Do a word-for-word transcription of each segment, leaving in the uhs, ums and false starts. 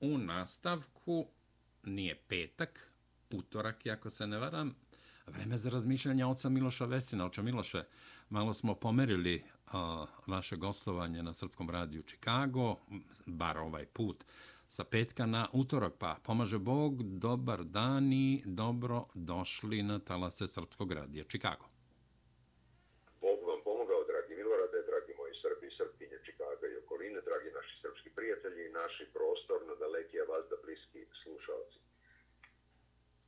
u nastavku nije petak, utorak, ako se ne varam, vreme za razmišljanje oca Miloša Vesina. Oče Miloše, malo smo pomerili a, vaše gostovanje na Srpskom radiju Čikago, bar ovaj put, sa petka na utorak, pa pomaže Bog, dobar dan i dobro došli na talase Srpskog radija Čikago. Bog vam pomogao, dragi Milorade, dragi moji Srbi i Srpkinje Čikaga i okoline, dragi naši srpski prijatelji i naši prostorno daleki, a vas da bliski slušalci.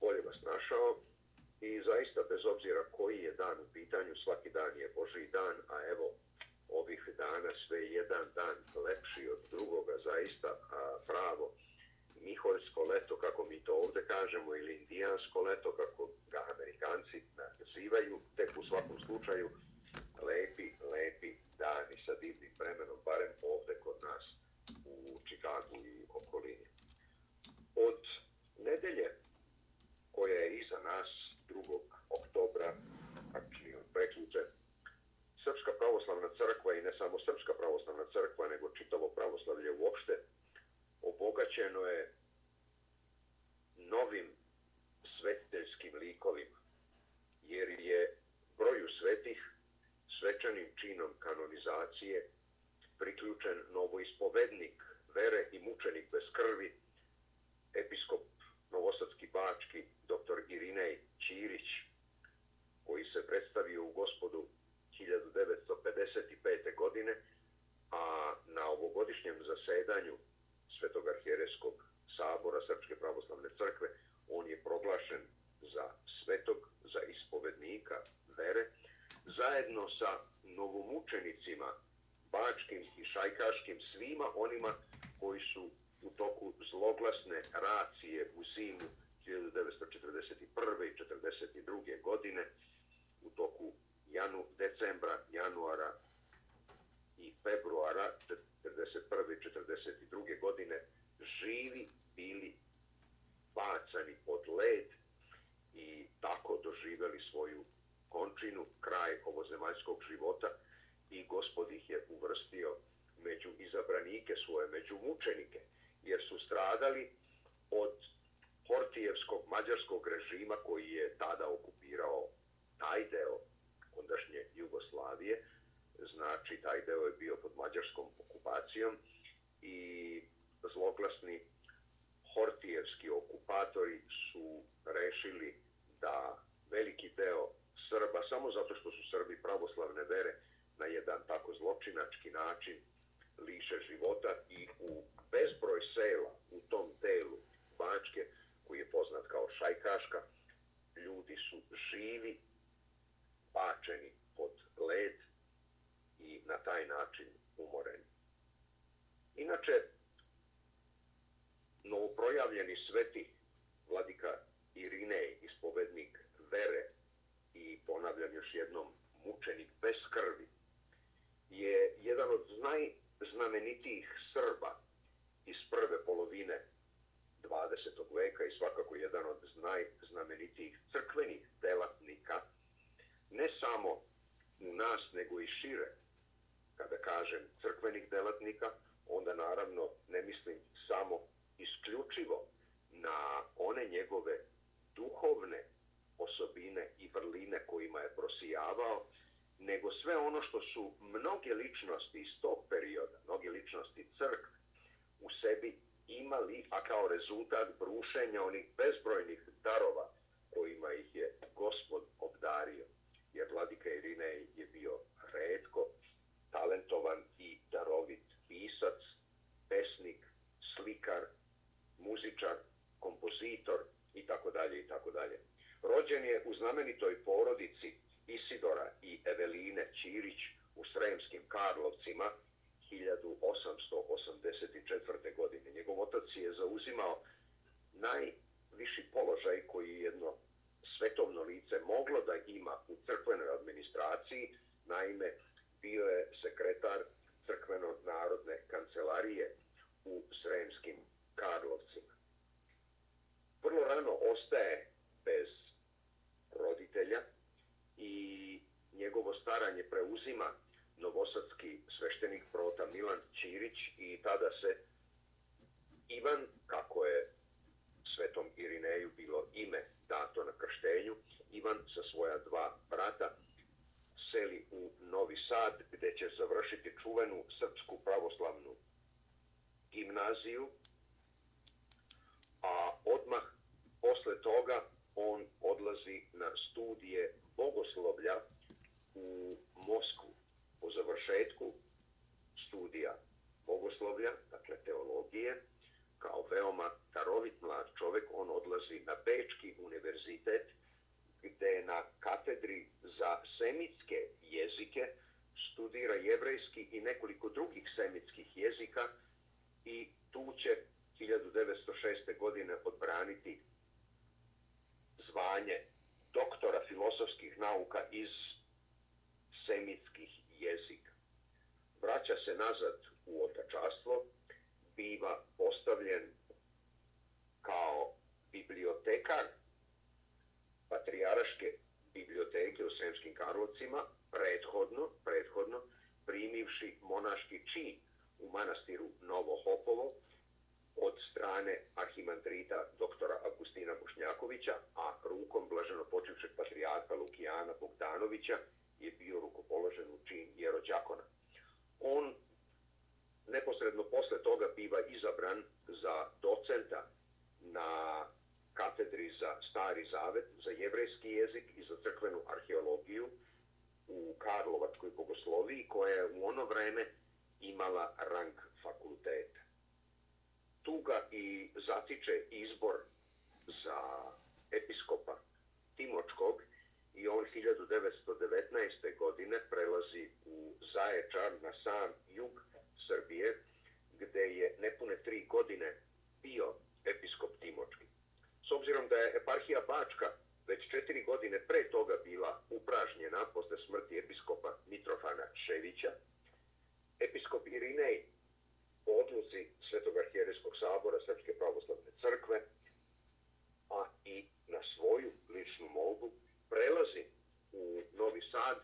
Bolje vas našao. I zaista, bez obzira koji je dan u pitanju, svaki dan je Božji dan, a evo, ovih dana sve jedan dan lepši od drugoga, zaista a, pravo miholjsko leto, kako mi to ovdje kažemo, ili indijansko leto, kako ga Amerikanci nazivaju, tek u svakom slučaju, lepi, lepi dani sa divnim vremenom, barem ovdje kod nas u Čikagu i okolini. Od nedelje koja je iza nas, drugog oktobra, praktično prekjuče, Srpska pravoslavna crkva, i ne samo Srpska pravoslavna crkva, nego čitavo pravoslavlje uopšte, obogaćeno je novim svetiteljskim likovima, jer je broju svetih svečanim činom kanonizacije priključen novoispovednik vere i mučenik bez krvi, episkop novosadski bački doktor Irinej Ćirić, koji se predstavio u Gospodu hiljadu devetsto pedeset pete. godine, a na ovogodišnjem zasedanju Svetog arhijerejskog sabora Srpske pravoslavne crkve on je proglašen za svetog, za ispovednika vere, zajedno sa novomučenicima bačkim i šajkaškim, svima onima koji su u toku zloglasne racije u zimu hiljadu devetsto četrdeset prve i četrdeset druge godine, u toku janu, decembra, januara i februara četrdeset prve i četrdeset druge godine živi bili bacani pod led i tako doživjeli svoju končinu, kraj ovozemaljskog života, i Gospod ih je uvrstio među izabranike svoje, među mučenike, jer su stradali od hortijevskog mađarskog režima koji je tada okupirao taj deo ondašnje Jugoslavije. Znači, taj deo je bio pod mađarskom okupacijom i zloglasni hortijevski okupatori su rešili da veliki deo Srba, samo zato što su Srbi pravoslavne vere, na jedan tako zločinački način liše života, i u bezbroj sela u tom delu Bačke, koji je poznat kao Šajkaška, ljudi su živi bačeni pod led i na taj način umoreni. Inače, novoprojavljeni sveti vladika Irinej, ispovednik vere i, ponavljam još jednom, mučenik bez krvi, je jedan od najznamenitijih Srba iz prve polovine dvadesetog veka i svakako jedan od najznamenitijih crkvenih delatnika, ne samo u nas, nego i šire. Kada kažem crkvenih delatnika, onda naravno ne mislim samo isključivo na one njegove duhovne osobine i vrline kojima je prosijavao, nego sve ono što su mnoge ličnosti iz tog perioda, mnoge ličnosti crkve u sebi imali, a kao rezultat brušenja onih bezbrojnih darova kojima ih je Gospod obdario. Jer vladika Irinej je bio retko talentovan i darovit pisac, pesnik, slikar, muzičar, kompozitor itd. Rođen je u znamenitoj porodici Isidora i Eveline Ćirić u Sremskim Karlovcima hiljadu osamsto osamdeset četvrte. godine. Njegov otac je zauzimao najviši položaj koji jedno svetovno lice moglo da ima u crkvenoj administraciji. Naime, bio je sekretar crkveno-narodne kancelarije u Sremskim Karlovcima. Vrlo rano ostaje bez roditelja i njegovo staranje preuzima novosadski sveštenik prota Milan Ćirić, i tada se Ivan, kako je svetom Irineju bilo ime dato na krštenju, Ivan sa svoja dva brata seli u Novi Sad, gde će završiti čuvenu Srpsku pravoslavnu gimnaziju, a odmah posle toga on odlazi na studije bogoslovlja u Moskvu. Po završetku studija bogoslovlja, dakle teologije, kao veoma darovit mlad čovjek, on odlazi na Bečki univerzitet, gde na katedri za semitske jezike studira jevrejski i nekoliko drugih semitskih jezika i tu će hiljadu devetsto šeste. godine odbraniti zvanje doktora filosofskih nauka iz semitskih jezika. Vraća se nazad u otačastvo, biva postavljen kao bibliotekar Patrijaraške biblioteke u Sremskim Karlovcima, prethodno, prethodno primivši monaški čin u manastiru Novo Hopovo od strane arhimandrita doktora Agustina Bošnjakovića, a rukom blaženopočivšeg patrijarha Lukijana Bogdanovića je bio rukopoložen u čin jerođakona. On neposredno posle toga biva izabran za docenta na katedri za Stari Zavet, za jevrejski jezik i za crkvenu arheologiju u Karlovačkoj bogosloviji, koja je u ono vreme imala rang fakulteta. Tu ga i zatiče izbor za episkopa Timočkog i on hiljadu devetsto devetnaeste. godine prelazi u Zaječar na sam jug Srbije, gde je nepune tri godine bio episkop Timočki. S obzirom da je eparhija Bačka već četiri godine pre toga bila upražnjena posle smrti episkopa Mitrofana Ševića, episkop Irinej po odluci Svetog arhijerejskog sabora Srpske pravoslavne crkve, a i na svoju ličnu molbu, prelazi u Novi Sad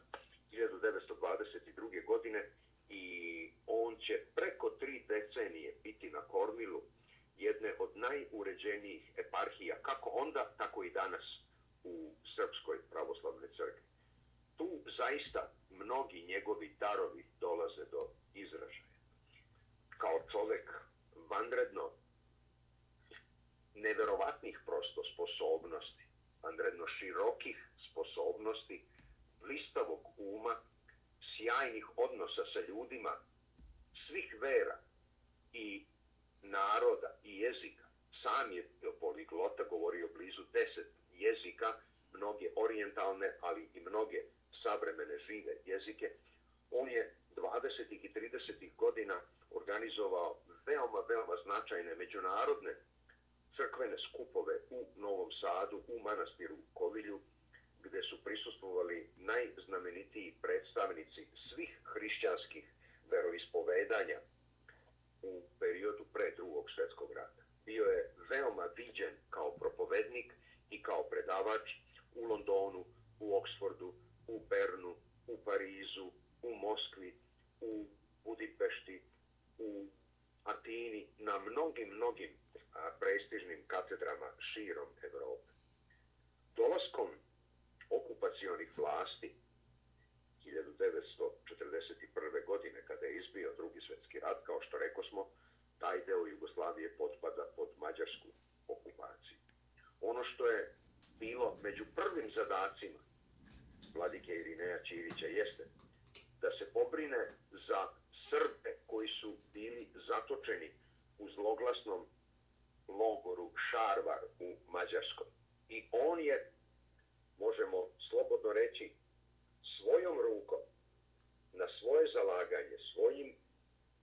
hiljadu devetsto dvadeset druge. godine i on će preko tri decenije biti na kormilu jedne od najuređenijih eparhija, kako onda, tako i danas u Srpskoj pravoslavnoj crkvi. Tu zaista mnogi njegovi darovi dolaze do izražaja. Kao čovjek vanredno neverovatnih prosto sposobnosti, vanredno širokih sposobnosti, blistavog uma, sjajnih odnosa sa ljudima, svih vera i naroda i jezika. Sam je poliglota, govorio blizu deset jezika, mnoge orijentalne, ali i mnoge savremene žive jezike. On je dvadesetih i tridesetih godina organizovao veoma, veoma značajne međunarodne crkvene skupove u Novom Sadu, u manastiru Kovilju, gde su prisustvovali najznamenitiji predstavnici svih hrišćanskih veroispovedanja u periodu pre Drugog svjetskog rata. Bio je veoma viđen kao propovednik i kao predavač u Londonu, u Oksfordu, u Bernu, u Parizu, u Moskvi, u Budimpešti, u Atini, na mnogim, mnogim prestižnim katedrama širom Evrope. Dolaskom okupacionih vlasti hiljadu devetsto četrdeset prve. godine, kada je izbio Drugi svjetski rat, kao što reko smo, taj deo Jugoslavije potpada pod mađarsku okupaciju. Ono što je bilo među prvim zadacima vladike Irineja Ćirića jeste da se pobrine za Srbe koji su bili zatočeni u zloglasnom logoru Šarvan u Mađarskom. I on je, možemo slobodno reći, svojom rukom, na svoje zalaganje, svojim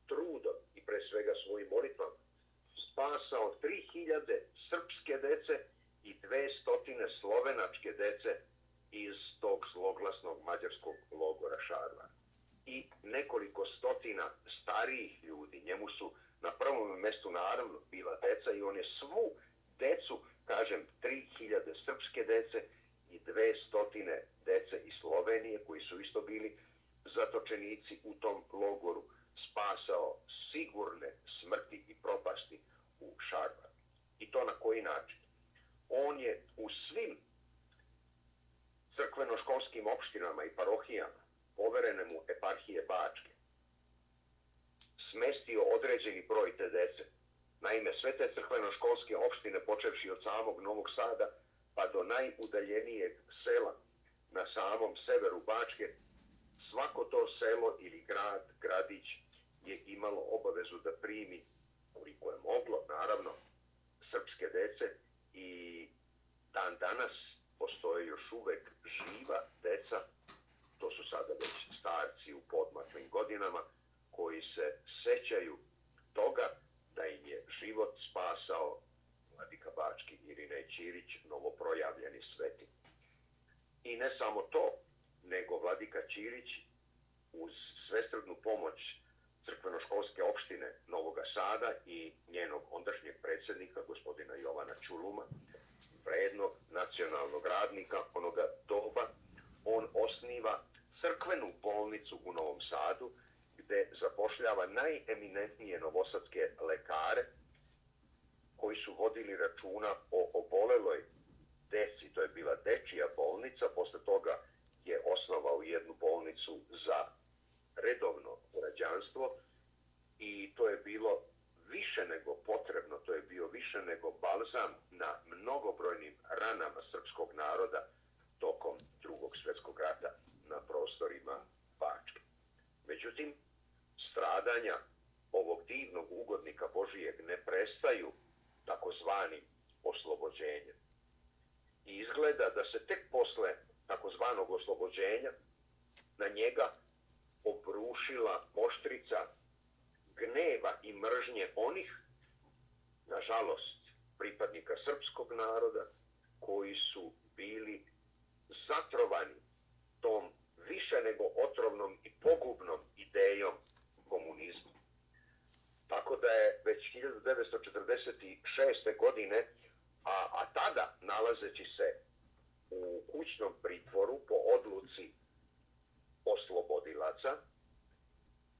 trudom i pre svega svojim molitvama, spasao tri hiljade srpske dece i dve stotine slovenačke dece iz tog zloglasnog mađarskog logora Šarvan. I nekoliko stotina starijih ljudi, njemu su na prvom mjestu naravno bila deca i on je svu decu, kažem, tri hiljade srpske dece i dve stotine dece iz Slovenije, koji su isto bili zatočenici u tom logoru, spasao sigurne smrti i propasti. u Šarvan. I to na koji način? On je u svim crkveno-školskim opštinama i parohijama poverene mu eparhije Bačke smestio određeni broj te dece. Naime, sve te crkveno-školske opštine, počevši od samog Novog Sada pa do najudaljenijeg sela na samom severu Bačke, svako to selo ili grad, gradić je imalo obavezu da primi, koliko je moglo, naravno, srpske dece, i dan danas postoje još uvek živa deca, to su sada već starci u podmaklim godinama, koji se sećaju toga da im je život spasao vladika bački Irinej Ćirić, novoprojavljeni sveti. I ne samo to, nego vladika Ćirić uz svesrdnu pomoć crkveno-školske opštine Novog Sada i njenog ondašnjeg predsjednika, gospodina Jovana Čuluma, vrednog nacionalnog radnika onoga doba, on osniva crkvenu bolnicu u Novom Sadu, gde zapošljava najeminentnije novosadske lekare koji su vodili računa o oboleloj deci. To je bila dečija bolnica, posle toga je osnovao jednu bolnicu za redovno građanstvo i to je bilo više nego potrebno, to je bio više nego balzam na mnogobrojnim ranama srpskog naroda tokom Drugog svjetskog rata na prostorima Bačke. Međutim, stradanja ovog divnog ugodnika Božijeg ne prestaju takozvanim oslobođenjem. I izgleda da se tek posle takozvanog oslobođenja na njega obrušila oštrica gneva i mržnje onih, nažalost, pripadnika srpskog naroda, koji su bili zatrovani tom više nego otrovnom i pogubnom idejom komunizma. Tako da je već hiljadu devetsto četrdeset šeste. godine, a, a tada nalazeći se u kućnom pritvoru po odluci oslobodilaca,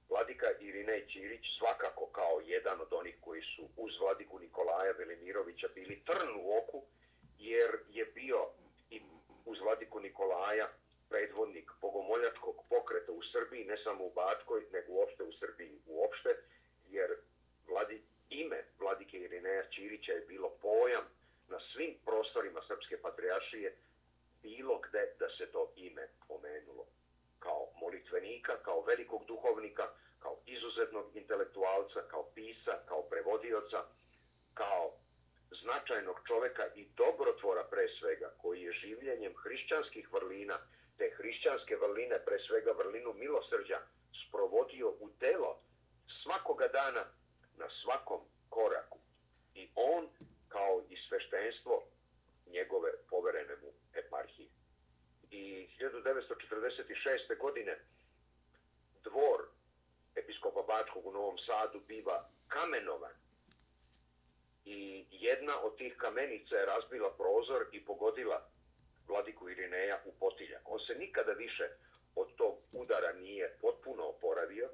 vladika Irinej Ćirić, svakako kao jedan od onih koji su uz vladiku Nikolaja Velimirovića bili trn u oku, jer je bio i uz vladiku Nikolaja predvodnik bogomoljačkog pokreta u Srbiji, ne samo u Bačkoj, nego uopšte u Srbiji uopšte, jer vladi, ime vladike Irineja Ćirića je bilo pojam na svim prostorima Srpske patrijaršije, bilo gde da se to ime pomenulo. Kao molitvenika, kao velikog duhovnika, kao izuzetnog intelektualca, kao pisa, kao prevodioca, kao značajnog čoveka i dobrotvora pre svega, koji je življenjem hrišćanskih vrlina, te hrišćanske vrline, pre svega vrlinu milosrđa, sprovodio u delo svakoga dana na svakom koraku. I on, kao i sveštenstvo njegove poverene mu eparhije. I hiljadu devetsto četrdeset šeste. godine dvor episkopa Bačkog u Novom Sadu biva kamenovan i jedna od tih kamenica je razbila prozor i pogodila vladiku Irineja u potiljak. On se nikada više od tog udara nije potpuno oporavio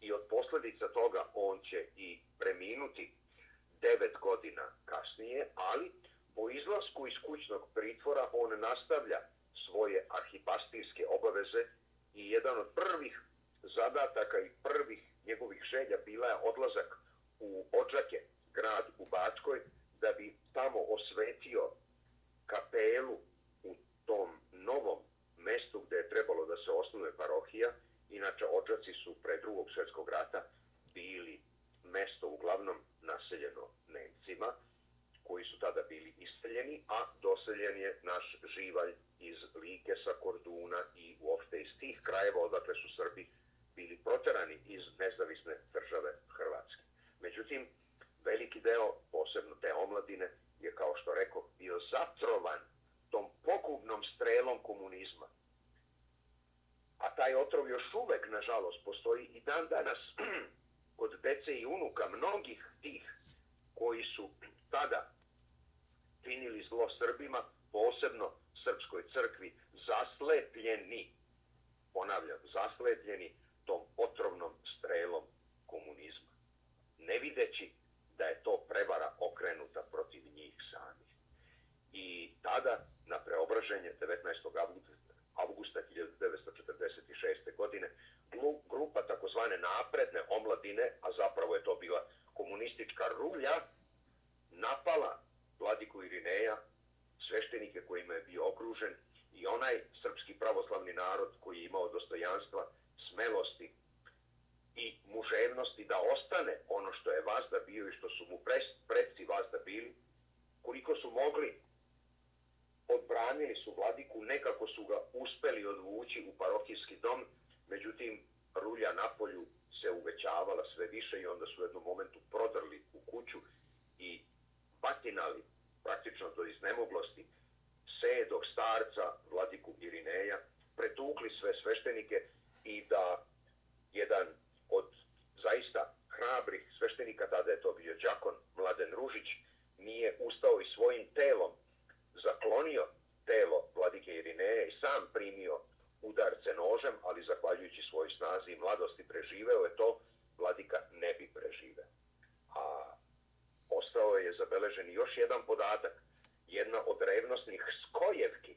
i od posledica toga on će i preminuti devet godina kasnije, ali po izlasku iz kućnog pritvora on nastavlja svoje arhipastirske obaveze i jedan od prvih zadataka i prvih njegovih želja bila je odlazak u Očake, grad u Bačkoj, da bi tamo osvetio kapelu u tom novom mestu gde je trebalo da se osnuje parohija. Inače, Očaci su pre Drugog svjetskog rata bili mesto uglavnom naseljeno Nemcima, koji su tada bili isteljeni, a doseljen je naš živalj iz Like, sa Korduna i uopšte iz tih krajeva odakle su Srbi bili proterani iz nezavisne države Hrvatske. Međutim, veliki deo, posebno te omladine, je, kao što rekao, bio zatrovan tom pogubnom strelom komunizma. A taj otrov još uvek, nažalost, postoji i dan danas kod dece i unuka mnogih tih koji su tada činili zlo Srbima, posebno Srpskoj crkvi, zaslepljeni, ponavljam, zaslepljeni tom otrovnom strelom komunizma, ne videći da je to prevara okrenuta protiv njih samih. I tada, na preobraženje devetnaestog avgusta hiljadu devetsto četrdeset šeste. godine, grupa takozvane napredne omladine, a zapravo je to bila komunistička rulja, napala vladiku Irineja, sveštenike kojima je bio okružen, i onaj srpski pravoslavni narod koji je imao dostojanstva, smelosti i muževnosti da ostane ono što je vazda bio i što su mu predci vazda bili, koliko su mogli, odbranili su vladiku, nekako su ga uspeli odvući u parohijski dom, međutim, rulja na polju se uvećavala sve više i onda su u jednom momentu prodrli u kuću i batinali praktično do iznemoglosti sedog starca, vladiku Irineja, pretukli sve sveštenike i da jedan od zaista hrabrih sveštenika, tada je to bio đakon Mladen Ružić, nije ustao i svojim telom zaklonio telo vladike Irineja i sam primio udarce nožem, ali zahvaljujući svojoj snazi i mladosti preživeo je to, vladika ne bi preživeo. A ostao je zabeležen još jedan podatak, jedna od revnosnih skojevki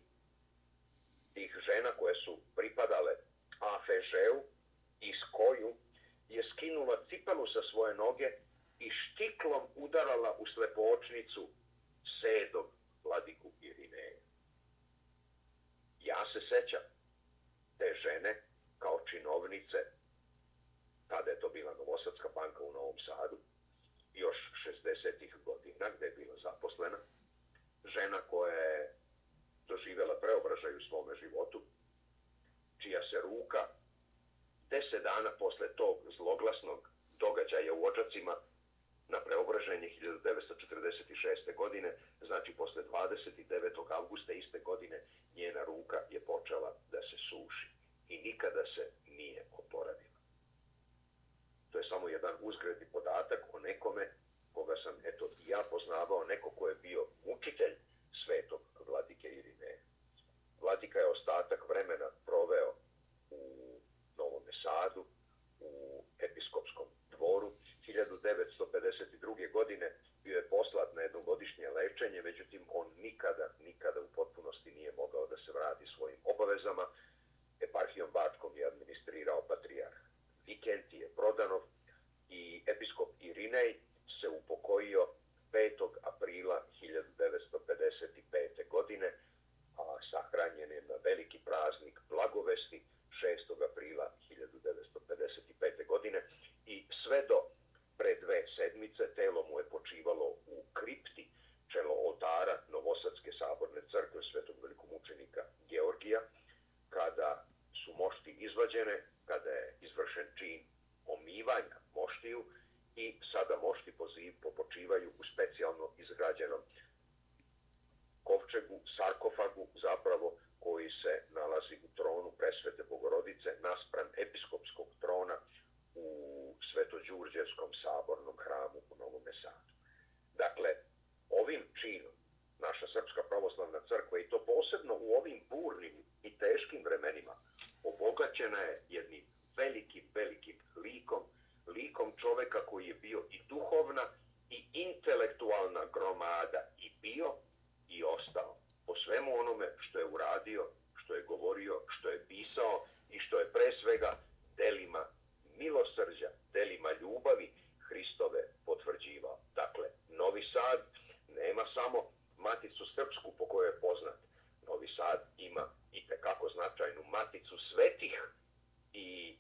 tih žena koje su pripadale A F Ž-u i skoju je skinula cipelu sa svoje noge i štiklom udarala u slepočnicu sedom vladiku Irineja. Ja se sećam te žene kao činovnice, tada je to bila Novosadska banka u Novom Sadu, još šezdesetih godina gde je bila zaposlena, žena koja je doživjela preobražaj u svome životu, čija se ruka deset dana posle tog zloglasnog događaja u Očacima na preobraženje hiljadu devetsto četrdeset šeste. godine, znači posle dvadeset devetog avgusta iste godine, njena ruka je počela da se suši i nikada se nije oporavila. To je samo jedan uzgredni podatak o nekome koga sam, eto, ja poznavao, neko ko je bio mučitelj svetog vladike Irineja. Vladika je ostatak vremena proveo u Novom Sadu, u episkopskom dvoru. hiljadu devetsto pedeset druge. godine bio je poslat na jednogodišnje lečenje, međutim, on nikada, nikada u potpunosti nije mogao da se vrati svojim obavezama. Eparhijom Bačkom je administrirao patrijarh Vikentije Prodanov i episkop Irinej se upokojio petog aprila hiljadu devetsto pedeset pete. godine, a sahranjen je na veliki praznik Blagovesti šestog aprila hiljadu devetsto pedeset pete. godine i sve do pre dve sedmice telo mu je počivalo u kripti čelo oltara Novosadske saborne crkve Svetog velikomučenika Georgija. Kada su mošti izvađene, kada je izvršen čin omivanja moštiju, i sada mošti počivaju u specijalno izgrađenom kovčegu, sarkofagu zapravo, koji se nalazi u tronu Presvete Bogorodice naspram episkopskog trona u Svetođurđevskom sabornom hramu u Novom Sadu. Dakle, ovim činom naša Srpska pravoslavna crkva, i to posebno u ovim burnim i teškim vremenima, obogaćena je jednim velikim, velikim likom, likom čoveka koji je bio i duhovna i intelektualna gromada, i bio i ostao po svemu onome što je uradio, što je govorio, što je pisao i što je pre svega delima milosrđa, delima ljubavi Hristove potvrđivao. Dakle, Novi Sad nema samo Maticu srpsku po kojoj je poznat. Novi Sad ima i tekako značajnu Maticu svetih, i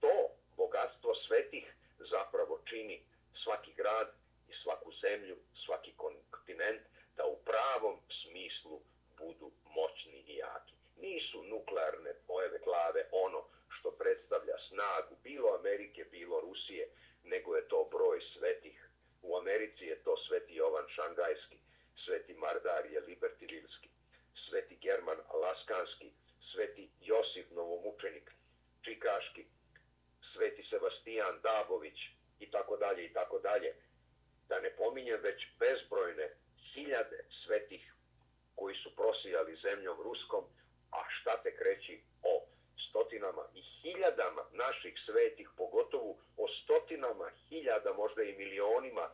to bogatstvo svetih zapravo čini svaki grad i svaku zemlju, svaki kontinent, da u pravom smislu budu moćni i jaki. Nisu nuklearne pojave glave ono što predstavlja snagu bilo Amerike, bilo Rusije, nego je to broj svetih. U Americi je to sveti Jovan Šangajski, sveti Mardarije Libertililski, sveti German Alaskanski, sveti Josip Novomučenik Čikaški, sveti Sebastijan Dabović, i tako dalje, i tako dalje. Da ne pominjem već bezbrojne hiljade svetih koji su prosijali zemljom ruskom, a šta tek reći o stotinama i hiljadama naših svetih, pogotovo o stotinama hiljada, možda i milionima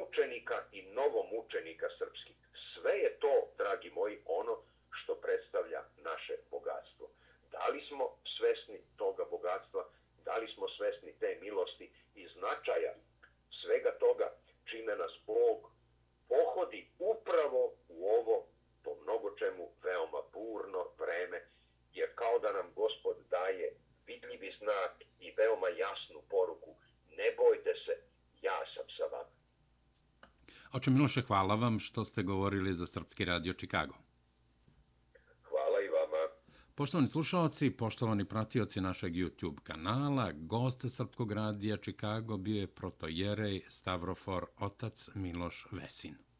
mučenika i novomučenika srpskih. Sve je to, dragi moji, ono što predstavlja naše bogatstvo. Da li smo svesni toga bogatstva, da li smo svesni te milosti i značaja svega toga, čime nas Bog pohodi upravo u ovo, po mnogo čemu, veoma burno vreme, jer kao da nam Gospod daje vidljivi znak i veoma jasnu poruku: ne bojte se, ja sam sa vama. Oče Miloše, hvala vam što ste govorili za Srpski radio Čikago. Hvala i vama. Poštovani slušalci, poštovani pratioci našeg YouTube kanala, gost Srpskog radija Čikago bio je protojerej Stavrofor otac Miloš Vesin.